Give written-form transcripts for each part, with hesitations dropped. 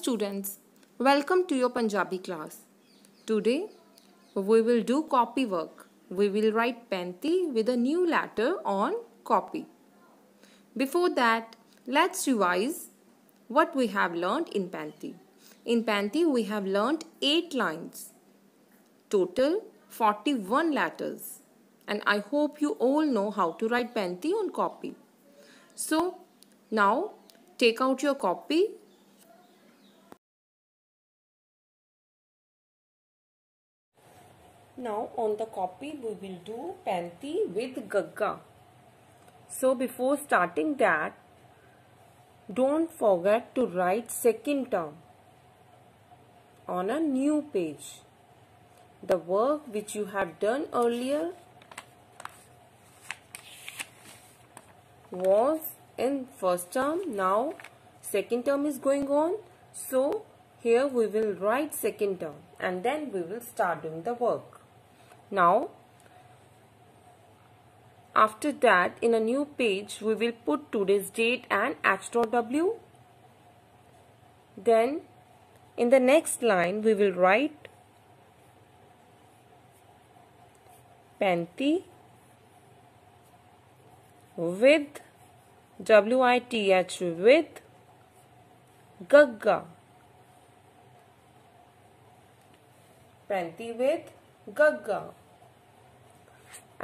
students, welcome to your Punjabi class. Today we will do copy work. We will write Panthi with a new letter on copy. Before that, let's revise what we have learned in Panthi. In Panthi we have learned 8 lines, total 41 letters, and I hope you all know how to write Panthi on copy. So now take out your copy. Now on the copy we will do Panthi with gagga. So before starting that, don't forget to write second term on a new page. The work which you have done earlier was in first term. Now second term is going on, so here we will write second term and then we will start doing the work. Now after that, in a new page we will put today's date and h.w. Then in the next line we will write Panthi with w-i-t-h with gagga. Panthi with gagga.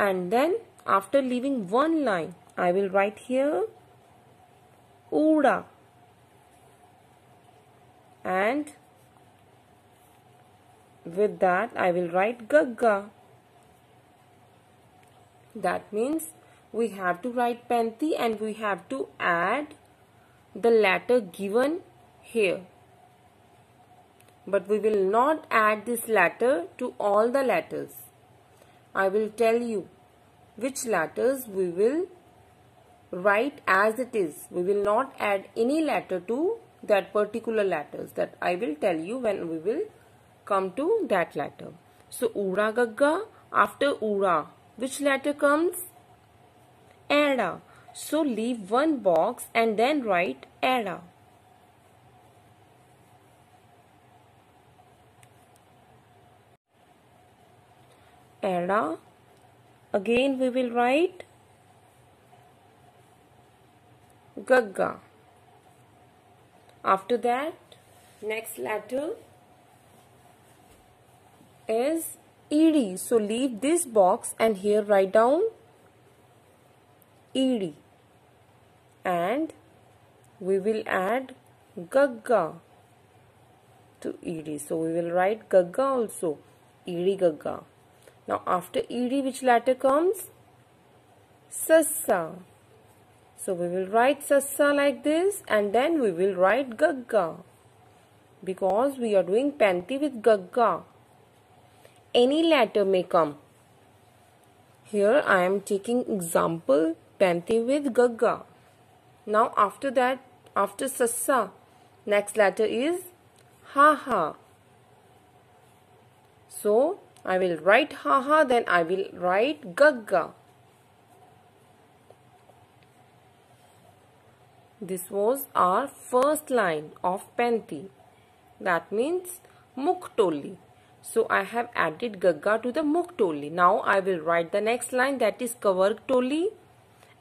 And then after leaving one line, I will write here Oora and with that I will write gagga. That means we have to write Panthi and we have to add the letter given here. But we will not add this letter to all the letters. I will tell you which letters we will write as it is. We will not add any letter to that particular letters. That I will tell you when we will come to that letter. So Oora gagga, after Oora, which letter comes? Era. So leave one box and then write era. Era. Again we will write gagga. After that, next letter is eed. So leave this box and here write down eed. And we will add gagga to eed. So we will write gagga also. Eed gagga. Now after ed, which letter comes? Ssa. So we will write Ssa like this and then we will write gagga, because we are doing Panthi with gagga. Any letter may come. Here I am taking example Panthi with gagga. Now after that, after Ssa, next letter is haha. So I will write haha, then I will write gagga. This was our first line of Panthi. That means muktole. So I have added gagga to the muktole. Now I will write the next line, that is kavaktole,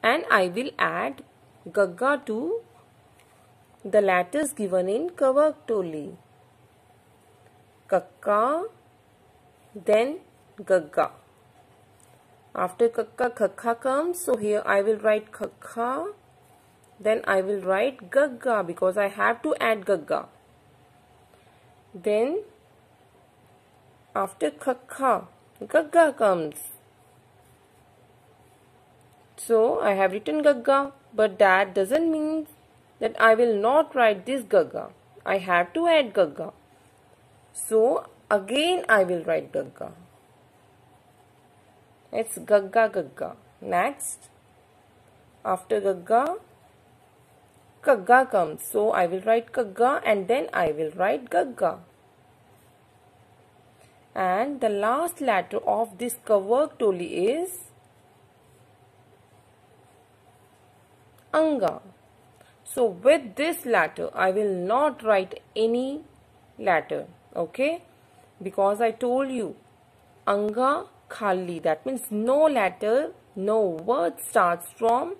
and I will add gagga to the letters given in kavaktole. Khakha, then gagga. After khakha comes, so here I will write khakha, then I will write gagga because I have to add gagga. Then after khakha, gagga comes. So I have written gagga, but that doesn't mean that I will not write this gagga. I have to add gagga. So again I will write gagga. It's gagga gagga. Next, after gagga, kagga comes. So I will write kagga and then I will write gagga. And the last letter of this kavaktole is anga. So with this letter, I will not write any letter, okay? Because I told you, anga khali, that means no letter, no word starts from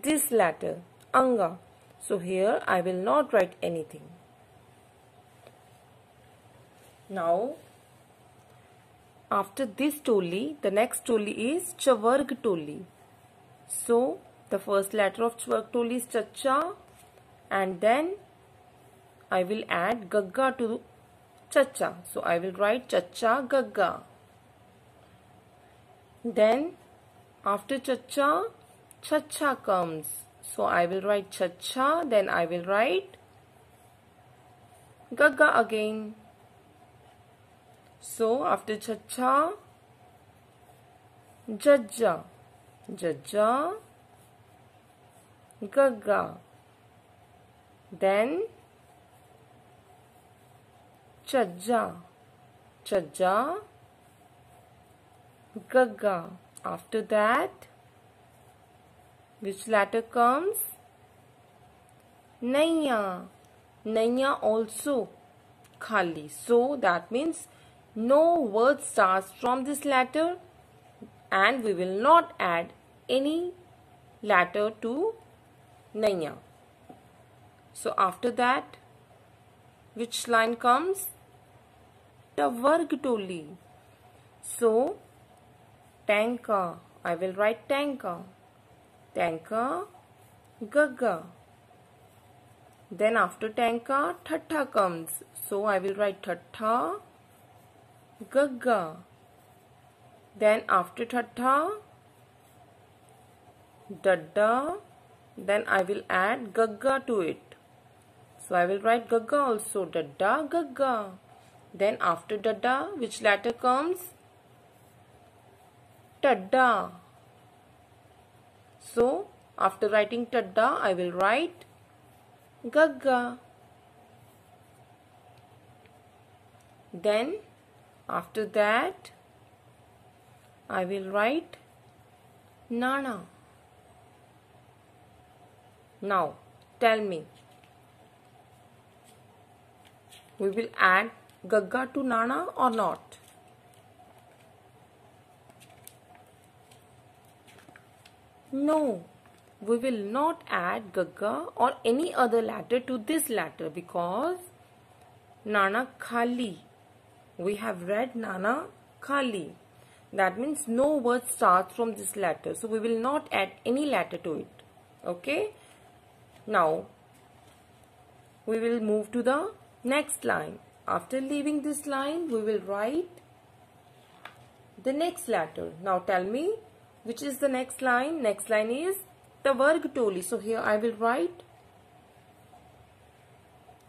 this letter, anga. So here I will not write anything. Now, after this toli, the next toli is chavarg toli. So, the first letter of chavarg toli is chacha, and then I will add gagga to chacha. So, I will write chacha gagga. Then, after chacha, chacha comes. So, I will write chacha, then I will write gagga again. So, after chacha, jajja, jajja, gagga, then chacha, chacha, gagga. After that, which letter comes? Nya, Nya also khali. So, that means no word starts from this letter, and we will not add any letter to Naya. So after that, which line comes? Tavarg toli. So tanka, I will write tanka. Tanka, gagga. Then after tanka, thatha comes. So I will write thatha, gagga. Then after thatha, dadda. Then I will add gagga to it. So I will write gagga also. Dadda, gagga. Then after dadda, which letter comes? Tda. So after writing tda, I will write gagga. Then after that, I will write Nana. Now, tell me, we will add gagga to Nana or not? No, we will not add gagga or any other letter to this letter because Nana khali. We have read Nana khali. That means no word starts from this letter. So we will not add any letter to it. Okay. Now we will move to the next line. After leaving this line, we will write the next letter. Now tell me, which is the next line? Next line is tavarg toli. So here I will write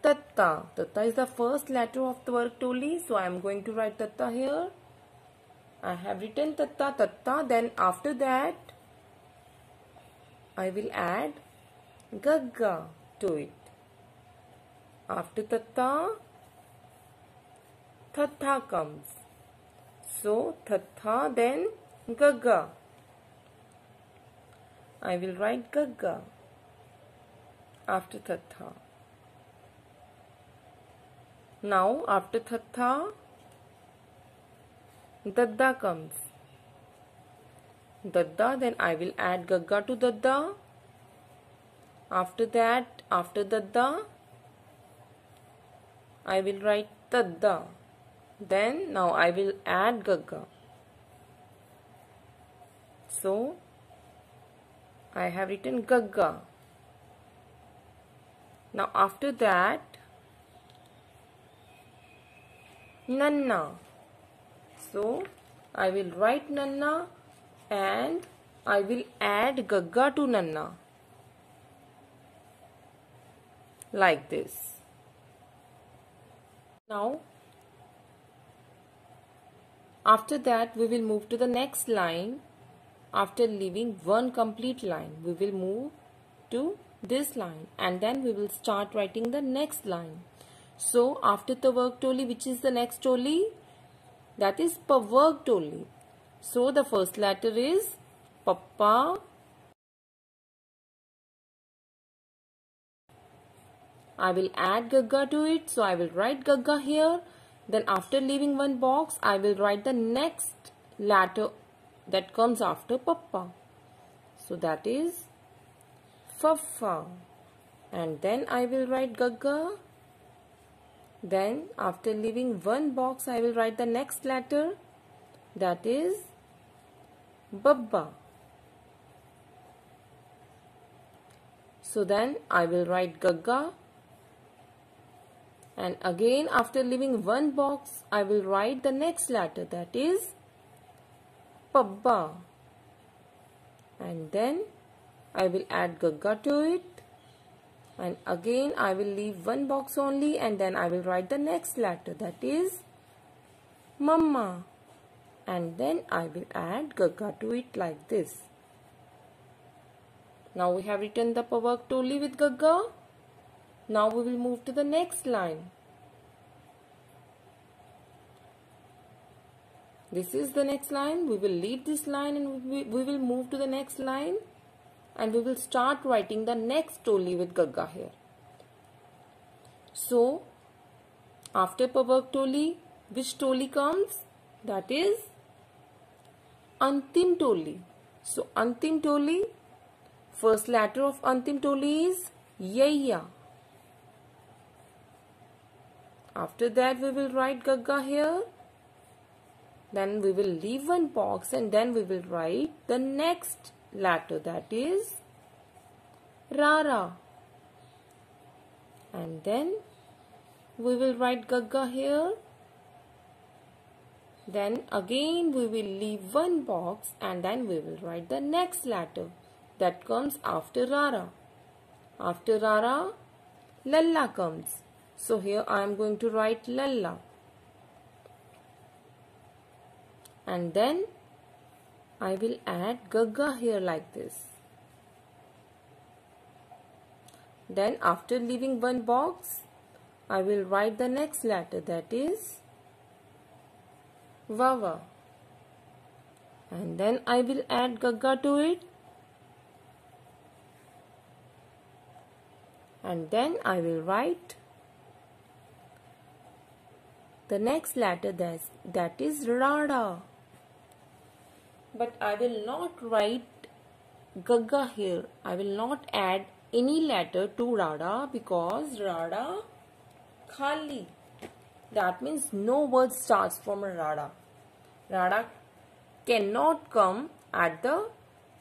tatta. Tatta is the first letter of tavarg toli. So I am going to write tatta here. I have written tatta, tatta. Then after that, I will add gagga to it. After tatta, thatha comes. So thatha, then gagga. I will write gagga after thatha. Now after thatha, dadda comes. Dadda, then I will add gagga to dadda. After that, after dadda, I will write tda. Then now I will add gagga. So I have written gagga. Now after that, Nana. So I will write Nana and I will add gagga to Nana. Like this. Now, after that, we will move to the next line. After leaving one complete line, we will move to this line and then we will start writing the next line. So, after tavarg toli, which is the next toli? That is pavark toli. So, the first letter is papa. I will add gagga to it. So I will write gagga here. Then after leaving one box, I will write the next letter that comes after papa. So that is faffa. And then I will write gagga. Then after leaving one box, I will write the next letter. That is babba. So then I will write gagga. And again after leaving one box, I will write the next letter, that is pabba. And then I will add gagga to it. And again I will leave one box only, and then I will write the next letter, that is mamma. And then I will add gagga to it like this. Now we have written the kavaktole with gagga. Now we will move to the next line. This is the next line. We will leave this line and we will move to the next line. And we will start writing the next toli with gagga here. So, after pavark toli, which toli comes? That is antim toli. So, antim toli, first letter of antim toli is yaya. After that we will write gagga here. Then we will leave one box and then we will write the next letter, that is rara. And then we will write gagga here. Then again we will leave one box and then we will write the next letter that comes after rara. After rara, lalla comes. So here I am going to write lalla. And then I will add gagga here like this. Then after leaving one box, I will write the next letter, that is vava. And then I will add gagga to it. And then I will write the next letter, that is Rada. But I will not write gagga here. I will not add any letter to Rada, because Rada khali. That means no word starts from Rada. Rada cannot come at the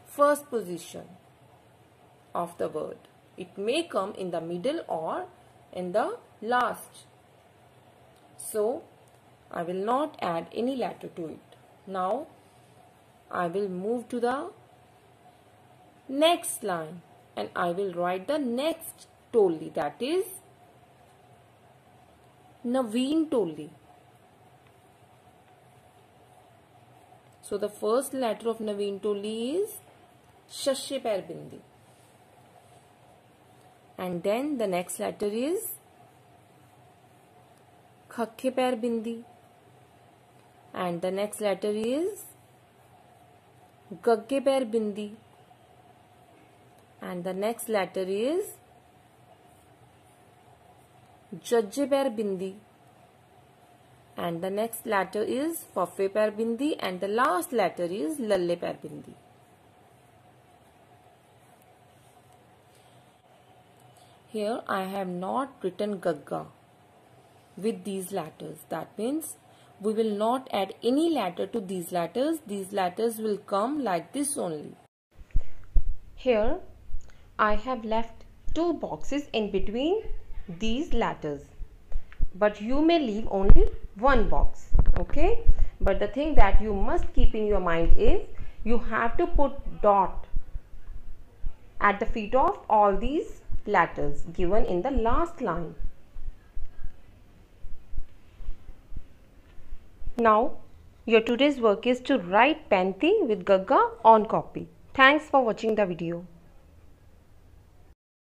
first position of the word. It may come in the middle or in the last. So, I will not add any letter to it. Now, I will move to the next line and I will write the next toli, that is Navin toli. So, the first letter of Navin toli is chacha perbindi. And then the next letter is khakhe pair bindi. And the next letter is gagge pair bindi. And the next letter is jajje pair bindi. And the next letter is faffe pair bindi. And the last letter is lalle pair bindi. Here I have not written gagga with these letters. That means we will not add any letter to these letters. These letters will come like this only. Here I have left two boxes in between these letters, but you may leave only one box, okay? But the thing that you must keep in your mind is you have to put dot at the feet of all these letters given in the last line. Now, your today's work is to write Panthi with gagga on copy. Thanks for watching the video.